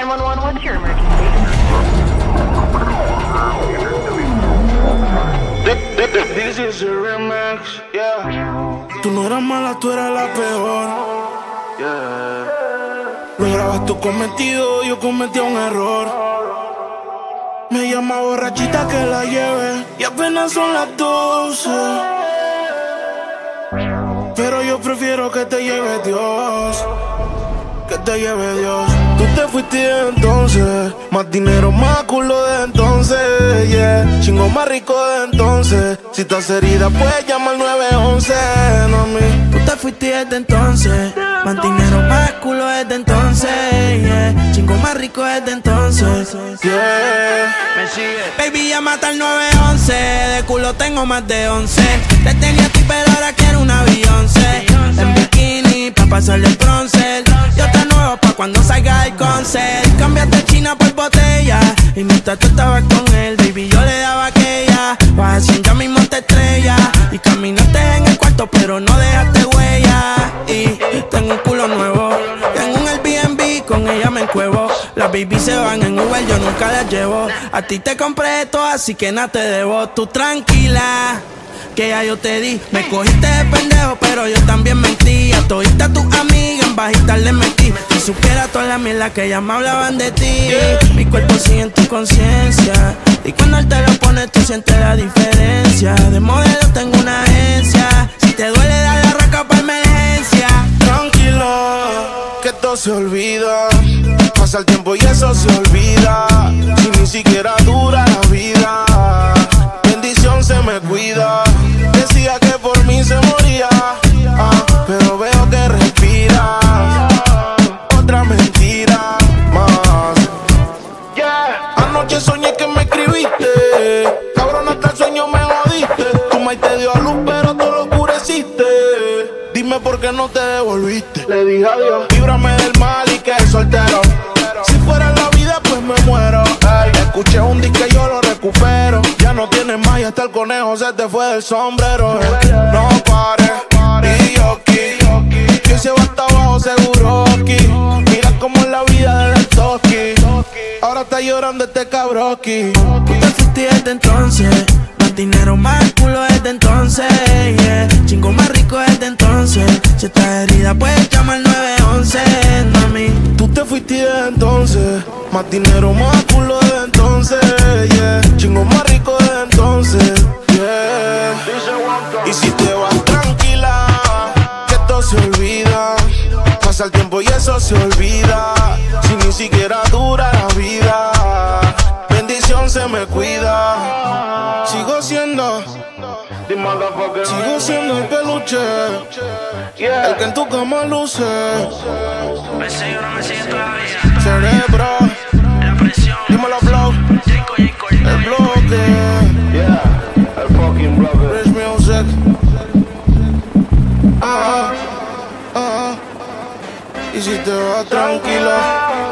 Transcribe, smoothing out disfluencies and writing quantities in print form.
911, what's your emergency? This is a remix, yeah. Tú no eras mala, tú eras la peor. Yeah. Lograbas tu cometido, yo cometí un error. Me llama borrachita que la lleve y apenas son las 12. Pero yo prefiero que te lleve Dios, que te lleve Dios. Tú te fuiste de entonces, más dinero, más culo de entonces, yeah. Chingo más rico de entonces, si estás herida puedes llamar al 911, no a mí. Tú te fuiste desde entonces, más dinero, más culo desde entonces, yeah. Chingo más rico desde entonces, yeah. Me sigue. Baby, ya mata al 911, de culo tengo más de 11. Te tenía a ti pero ahora quiero una Beyoncé, en bikini pa' pasarle el bronce. Yo te nuevo pa' cuando salga el concert. Cámbiate China por botella, y mientras tú estabas con él, baby, yo le daba aquella. Vas sin ya mismo te estrella, y caminaste en el cuarto pero no dejaste huella. Y tengo un culo nuevo, tengo un Airbnb, con ella me encuevo. Las baby se van en Uber, yo nunca las llevo. A ti te compré esto, así que nada te debo. Tú tranquila, que ya yo te di. Me cogiste de pendejo, pero yo también mentí. A todita tu amiga en bajita le metí. Si supiera toda la mierda que ya me hablaban de ti. Mi cuerpo sigue en tu conciencia, y cuando él te lo pone tú sientes la diferencia. De modelo tengo una agencia, si te duele dale la raca pa' emergencia. Tranquilo, que todo se olvida. Pasa el tiempo y eso se olvida. Si ni siquiera dura la vida. Bendición se me cuida. Decía que por mí se moría, pero veo que respiras otra mentira más. Yeah. Anoche soñé que me escribiste, cabrón, hasta el sueño me jodiste. Tu maíz te dio a luz pero tú lo oscureciste. Dime por qué no te devolviste. Le dije adiós, líbrame del mal y quedé soltero. Si fuera la vida pues me muero. Ay, escuché un disco y yo lo recupero. Ya no tienes más y hasta el conejo se te fue del sombrero. No pares, y yo aquí, que se va hasta abajo seguro aquí. Mira como es la vida del toqui, ahora está llorando este cabroqui. Tú te fuiste desde entonces, más dinero, más culo desde entonces, yeah. Chingo más rico desde entonces, si estás herida puedes llamar 911, mami. Tú te fuiste desde entonces, más dinero, más culo desde entonces, yeah. Chingo más rico desde entonces, yeah. Y si te vas tranquila, que todo se olvida. Pasa el tiempo y eso se olvida. Si ni siquiera dura la vida. Bendición se me cuida. Sigo siendo el peluche, el que en tu cama luce. Cerebro, la presión. Dímelo, blow. El bloque. Yeah, el fucking bloque. Rich music. Y si te vas tranquila.